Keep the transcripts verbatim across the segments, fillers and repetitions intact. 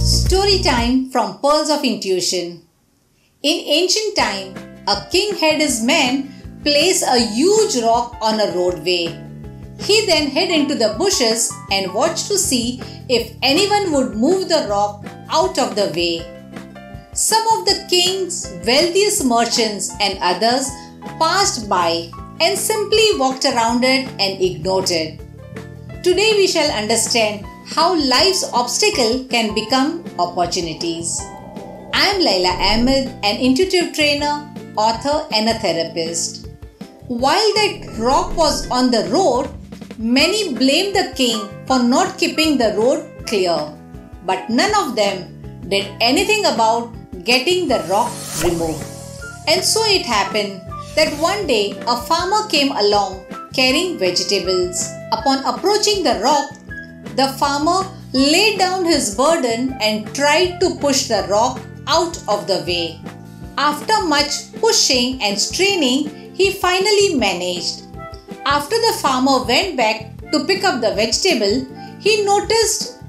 Story time from Pearls of Intuition. In ancient time, a king had his men place a huge rock on a roadway. He then hid into the bushes and watched to see if anyone would move the rock out of the way. Some of the king's wealthiest merchants and others passed by and simply walked around it and ignored it. Today we shall understand how life's obstacle can become opportunities. I am Laila Ahmed, an intuitive trainer, author and a therapist. While that rock was on the road, many blamed the king for not keeping the road clear. But none of them did anything about getting the rock removed. And so it happened that one day a farmer came along carrying vegetables. Upon approaching the rock, the farmer laid down his burden and tried to push the rock out of the way. After much pushing and straining, he finally managed. After the farmer went back to pick up the vegetable, he noticed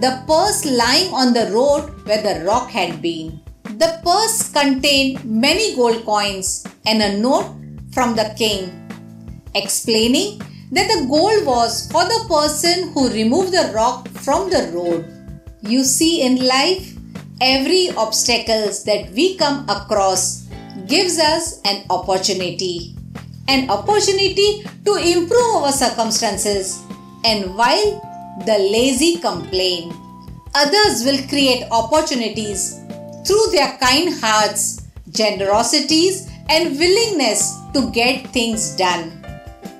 the purse lying on the road where the rock had been. The purse contained many gold coins and a note from the king, explaining that the gold was for the person who removed the rock from the road. You see, in life, every obstacle that we come across gives us an opportunity. An opportunity to improve our circumstances. And while the lazy complain, others will create opportunities through their kind hearts, generosities and willingness to get things done.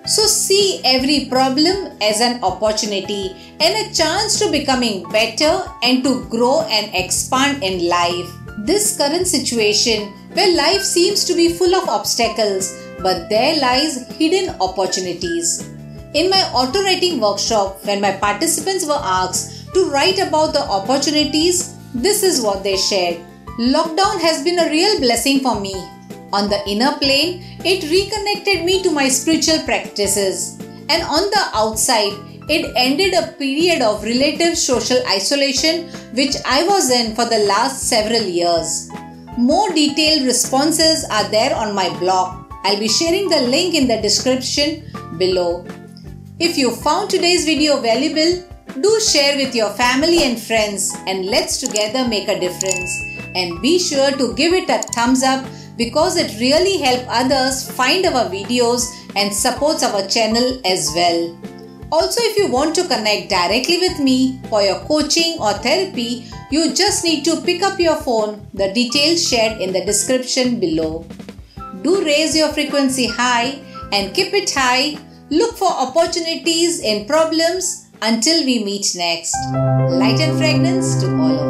So see every problem as an opportunity and a chance to becoming better and to grow and expand in life. This current situation where life seems to be full of obstacles, but there lies hidden opportunities. In my auto writing workshop, when my participants were asked to write about the opportunities, this is what they shared. Lockdown has been a real blessing for me. On the inner plane, it reconnected me to my spiritual practices, and on the outside, it ended a period of relative social isolation which I was in for the last several years. More detailed responses are there on my blog. I'll be sharing the link in the description below. If you found today's video valuable, do share with your family and friends, and let's together make a difference. And be sure to give it a thumbs up, because it really helps others find our videos and supports our channel as well. Also, if you want to connect directly with me for your coaching or therapy, you just need to pick up your phone, the details shared in the description below. Do raise your frequency high and keep it high. Look for opportunities in problems. Until we meet next. Light and fragrance to all.